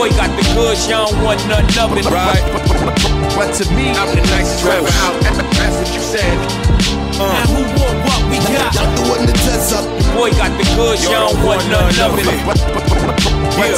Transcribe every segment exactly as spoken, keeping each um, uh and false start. boy got the goods, y'all don't want none of it. Right. But to me, I'm the nicest rapper out. That's what you said. Uh. Now who want what we got? I'm the one that does up. The boy got the goods, y'all don't want none of it. But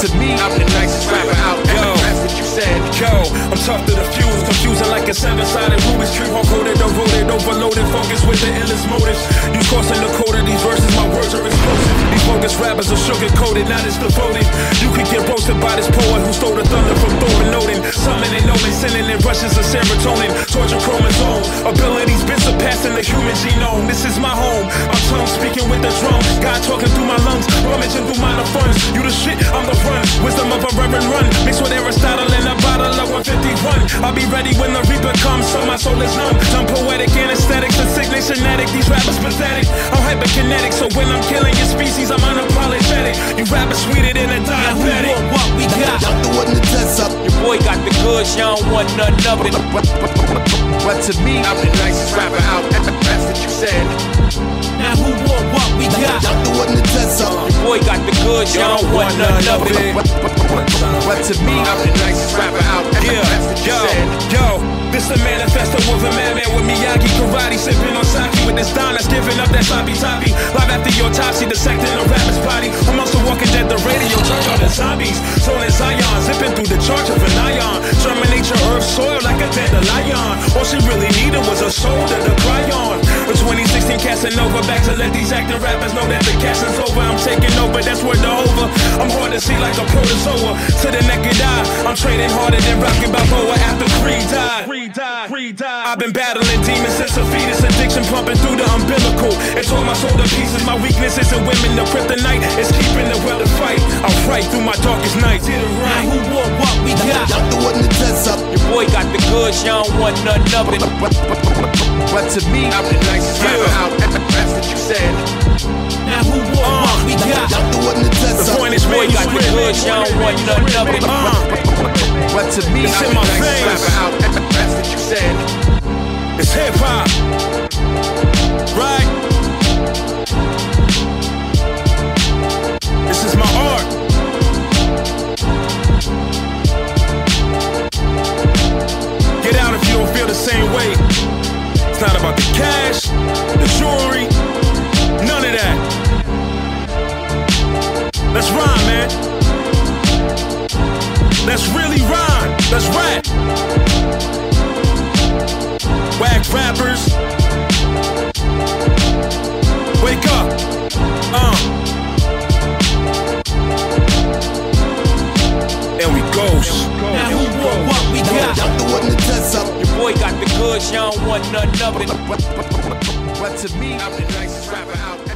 to me, I'm the nicest rapper out. That's what you said. Yo, I'm tough to the fuse, confusing like a seven-sided Rubik's Cube. I'm coded, eroded, overloaded, focused with the endless motives. You crossing the code of these verses, my words are explosive. These bogus rappers are sugar-coated, not as devoted. You could get roasted by this poet who stole the thunder from Thor and Odin. Summoning and Omen, sending in rushes of serotonin. Torture chromosomes, abilities been surpassing the human genome. This is my home, I'm tongue speaking with the drum. God talking through my lungs, rummaging through my funds. You the shit, I'm the run. Wisdom of a reverend run, mixed with Aristotle and a bottle of one fifty-one. I'll be ready when the reaper comes, so my soul is numb. I'm poetic, anesthetics, a sick nation addict. These rappers pathetic, I'm hyperkinetic. So when I'm killing your species, I'm unapologetic. You rappers sweeter than a diabetic. Now who want what we got? I'm the one that does up. Your boy got the goods, y'all don't want none of it. But to me, I'm the nicest rapper out. That's what you said. Now who want what we got? I'm the one that does up. Your boy got the goods, y'all don't want none of it. But to me, I'm the nicest rapper out. Yeah, yo, yo, this the manifesto of a madman with Miyagi karate, sipping on sake with this don that's giving up that sloppy toppy. Live after your autopsy, dissecting a rapper's body. I'm also walking dead, the radio judge on the zombies. Soul and Zion, zipping through the charge of an ion. Terminate your earth soil like a dandelion. All she really needed was a shoulder to cry on. With twenty sixteen Casanova, back to let these acting rappers know that the cash is over. I'm taking over, that's where the over. I'm hard to see like a protozoa. To the naked eye, I'm trading harder than Rocky Balboa after Creed died. I've been battling demons since a fetus, addiction pumping through the umbilical. It's all my soul to pieces, my weakness isn't women, the kryptonite is keeping the world to fight. I'll fight through my darkest nights. Now who want what we got? I'm the one that does up. Your boy got the goods, y'all don't want none of it. But to me, I'm the nicest rapper out. That's what you said. Now who want uh, what we got? I'm the one that does up. The point is, boy got the goods, y'all don't want none of it. But to me, I'm the nicest rapper out. That's what you said. It's hip hop, right? This is my art. Get out if you don't feel the same way. It's not about the cash, the jewelry, none of that. Let's rhyme, man. Let's really rhyme. Let's rap. Whack rappers, wake up, uh, and we ghost. Now who want what we got? I'm the one that does up. Your boy got the goods, y'all don't want none of it. But to me, I'm the nicest rapper out.